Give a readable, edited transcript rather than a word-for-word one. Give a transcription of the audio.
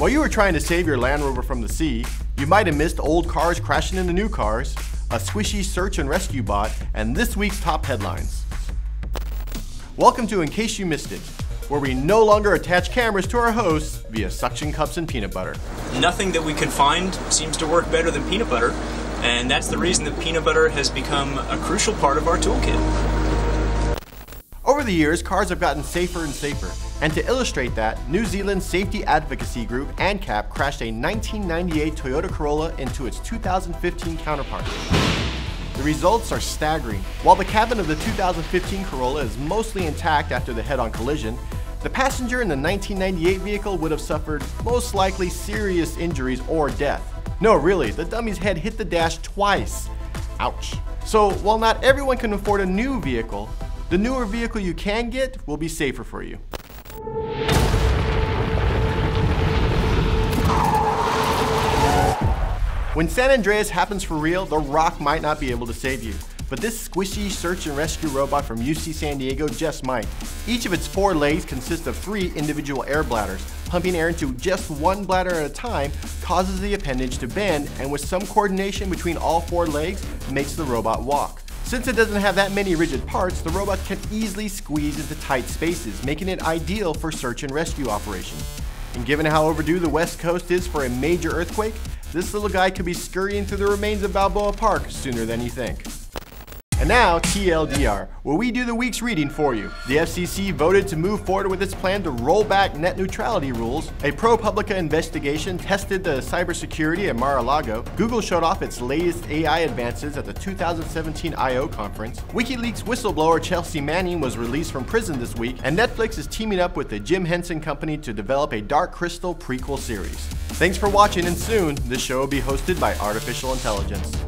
While you were trying to save your Land Rover from the sea, you might have missed old cars crashing into new cars, a squishy search and rescue bot, and this week's top headlines. Welcome to In Case You Missed It, where we no longer attach cameras to our hosts via suction cups and peanut butter. Nothing that we can find seems to work better than peanut butter, and that's the reason that peanut butter has become a crucial part of our toolkit. Over the years, cars have gotten safer and safer. And to illustrate that, New Zealand's safety advocacy group ANCAP crashed a 1998 Toyota Corolla into its 2015 counterpart. The results are staggering. While the cabin of the 2015 Corolla is mostly intact after the head-on collision, the passenger in the 1998 vehicle would have suffered most likely serious injuries or death. No, really, the dummy's head hit the dash twice. Ouch. So while not everyone can afford a new vehicle, the newer vehicle you can get will be safer for you. When San Andreas happens for real, The Rock might not be able to save you, but this squishy search and rescue robot from UC San Diego just might. Each of its four legs consists of three individual air bladders. Pumping air into just one bladder at a time causes the appendage to bend, and with some coordination between all four legs, makes the robot walk. Since it doesn't have that many rigid parts, the robot can easily squeeze into tight spaces, making it ideal for search and rescue operations. And given how overdue the West Coast is for a major earthquake, this little guy could be scurrying through the remains of Balboa Park sooner than you think. And now, TLDR, where we do the week's reading for you. The FCC voted to move forward with its plan to roll back net neutrality rules. A ProPublica investigation tested the cybersecurity at Mar-a-Lago. Google showed off its latest AI advances at the 2017 I.O. conference. WikiLeaks whistleblower Chelsea Manning was released from prison this week. And Netflix is teaming up with the Jim Henson Company to develop a Dark Crystal prequel series. Thanks for watching, and soon, this show will be hosted by artificial intelligence.